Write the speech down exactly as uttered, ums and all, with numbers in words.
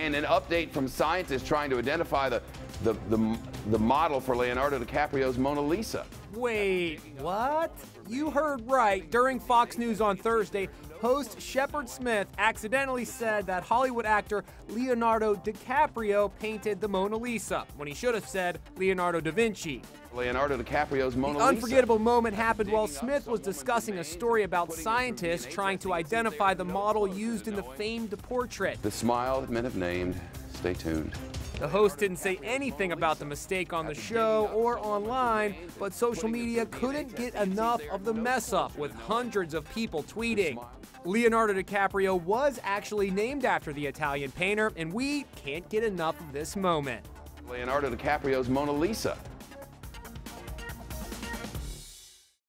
And an update from scientists trying to identify the, the, the, the model for Leonardo DiCaprio's Mona Lisa. Wait, what? You heard right. During Fox News on Thursday, host Shepard Smith accidentally said that Hollywood actor Leonardo DiCaprio painted the Mona Lisa, when he should have said Leonardo da Vinci. Leonardo DiCaprio's Mona Lisa. The unforgettable moment happened while Smith was discussing a story about scientists trying to identify the model used in the famed portrait. The smile that men have named. Stay tuned. The host didn't say anything about the mistake on the show or online, but social media couldn't get enough of the mess-up, with hundreds of people tweeting. Leonardo DiCaprio was actually named after the Italian painter, and we can't get enough of this moment. Leonardo DiCaprio's Mona Lisa.